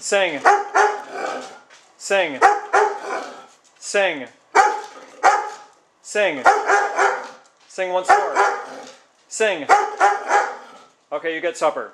Sing. Sing. Sing. Sing. Sing once more. Sing. Okay, you get supper.